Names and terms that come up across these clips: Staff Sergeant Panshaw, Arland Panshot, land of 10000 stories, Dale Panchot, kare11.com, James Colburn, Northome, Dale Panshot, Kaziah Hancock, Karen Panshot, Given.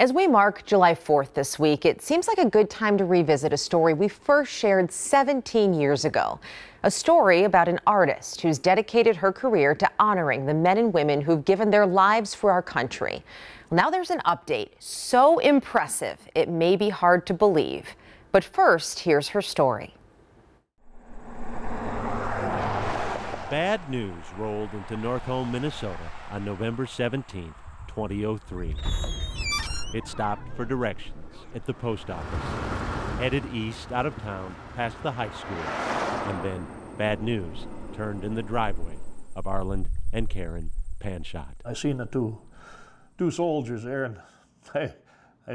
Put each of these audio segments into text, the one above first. As we mark July 4th this week, it seems like a good time to revisit a story we first shared 17 years ago. A story about an artist who's dedicated her career to honoring the men and women who've given their lives for our country. Now there's an update so impressive it may be hard to believe. But first, here's her story. Bad news rolled into Northome, Minnesota on November 17, 2003. It stopped for directions at the post office, headed east out of town past the high school, and then bad news turned in the driveway of Arland and Karen Panshot. I seen the two soldiers there, and I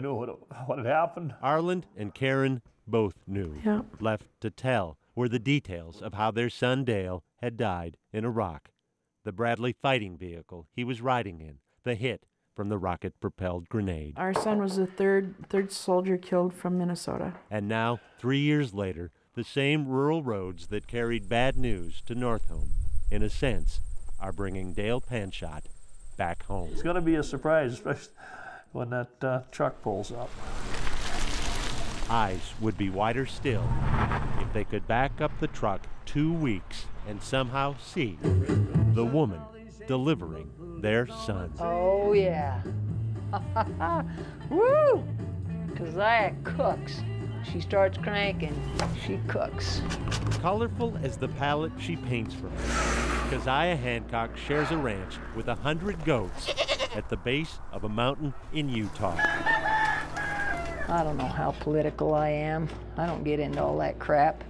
knew what had happened. Arland and Karen both knew, left to tell were the details of how their son Dale had died in Iraq. The Bradley fighting vehicle he was riding in, the hit from the rocket-propelled grenade. Our son was the third soldier killed from Minnesota. And now, 3 years later, the same rural roads that carried bad news to Northome, in a sense, are bringing Dale Panshot back home. It's going to be a surprise, especially when that truck pulls up. Eyes would be wider still if they could back up the truck 2 weeks and somehow see the woman delivering their son. Oh, yeah. Woo! Kaziah cooks. She starts cranking. She cooks. Colorful as the palette she paints for her, Kaziah Hancock shares a ranch with 100 goats at the base of a mountain in Utah. I don't know how political I am. I don't get into all that crap.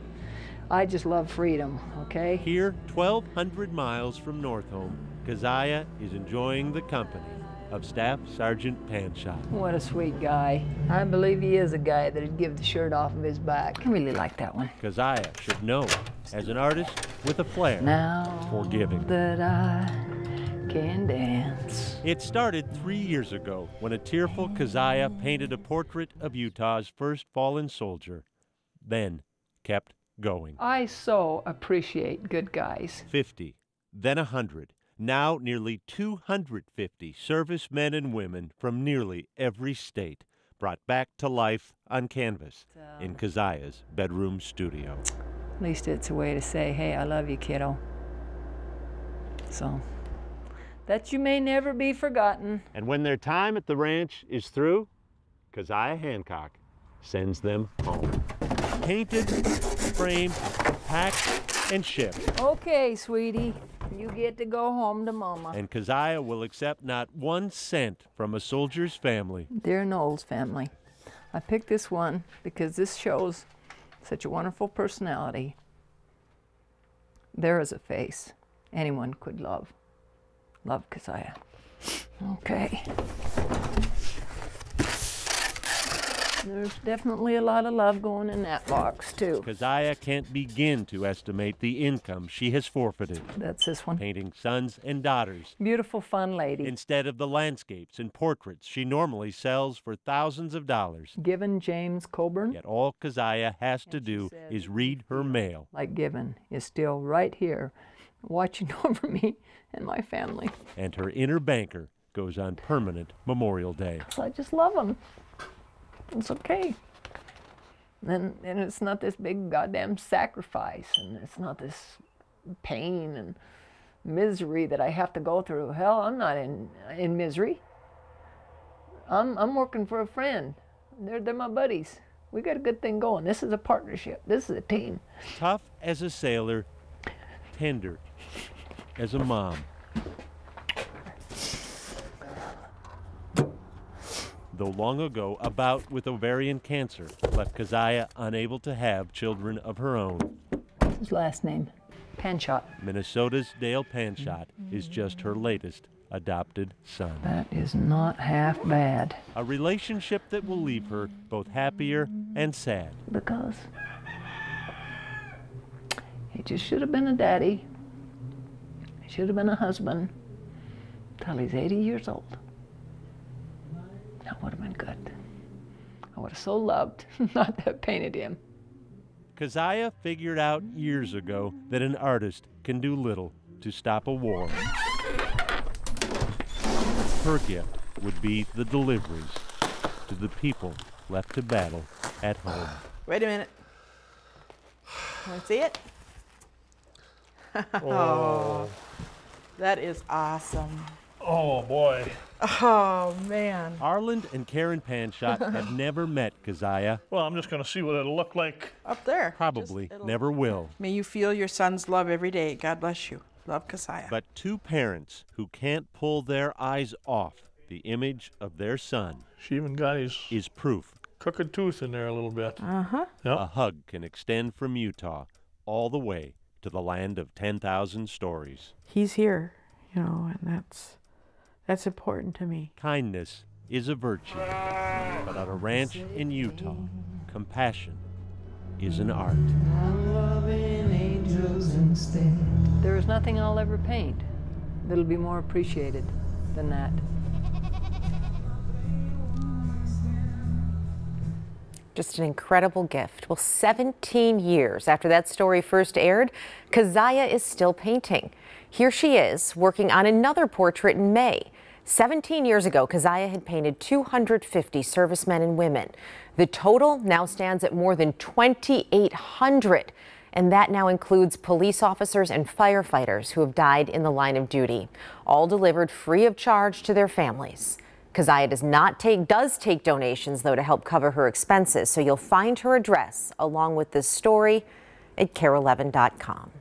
I just love freedom, okay? Here, 1,200 miles from Northome, Kaziah is enjoying the company of Staff Sergeant Panshaw. What a sweet guy. I believe he is a guy that'd give the shirt off of his back. I really like that one. Kaziah should know, as an artist with a flair for giving. That I can dance. It started 3 years ago when a tearful Kaziah painted a portrait of Utah's first fallen soldier, then kept going. I so appreciate good guys. 50, then 100, now nearly 250 servicemen and women from nearly every state brought back to life on canvas in Kaziah's bedroom studio. At least it's a way to say, hey, I love you, kiddo. So that you may never be forgotten. And when their time at the ranch is through, Kaziah Hancock sends them home. Painted, framed, packed, and shipped. Okay, sweetie, you get to go home to Mama. And Kaziah will accept not 1 cent from a soldier's family. Dear Noel's family, I picked this one because this shows such a wonderful personality. There is a face anyone could love. Love, Kaziah. Okay. There's definitely a lot of love going in that box, too. Kaziah can't begin to estimate the income she has forfeited. That's this one. Painting sons and daughters. Beautiful, fun lady. Instead of the landscapes and portraits she normally sells for thousands of dollars. Given, James Colburn. Yet all Kaziah has to do is read her mail. Like Given is still right here, watching over me and my family. And her inner banker goes on permanent Memorial Day. I just love them. It's okay. And it's not this big goddamn sacrifice, and it's not this pain and misery that I have to go through. Hell, I'm not in misery. I'm working for a friend. They're my buddies. We got a good thing going. This is a partnership. This is a team. Tough as a sailor, tender as a mom. Though long ago, a bout with ovarian cancer left Kaziah unable to have children of her own. His last name, Panshot. Minnesota's Dale Panshot is just her latest adopted son. That is not half bad. A relationship that will leave her both happier and sad. Because he just should have been a daddy. He should have been a husband till he's 80 years old. That would have been good. I would have so loved not to have painted him. Kaziah figured out years ago that an artist can do little to stop a war. Her gift would be the deliveries to the people left to battle at home. Wait a minute. Want to see it? Oh, that is awesome. Oh, boy. Oh, man. Arland and Karen Panshot have never met Kaziah. Well, I'm just going to see what it'll look like. Up there. Probably just, never will. May you feel your son's love every day. God bless you. Love, Kaziah. But two parents who can't pull their eyes off the image of their son. She even got his... is proof. Crooked tooth in there a little bit. Uh-huh. Yep. A hug can extend from Utah all the way to the land of 10,000 stories. He's here, you know, and that's... that's important to me. Kindness is a virtue, but on a ranch in Utah, compassion is an art. I'm loving angels instead. There is nothing I'll ever paint that'll be more appreciated than that. Just an incredible gift. Well, 17 years after that story first aired, Kaziah is still painting. Here she is working on another portrait in May. 17 years ago, Kaziah had painted 250 servicemen and women. The total now stands at more than 2,800, and that now includes police officers and firefighters who have died in the line of duty, all delivered free of charge to their families. Kaziah does take donations, though, to help cover her expenses, so you'll find her address along with this story at kare11.com.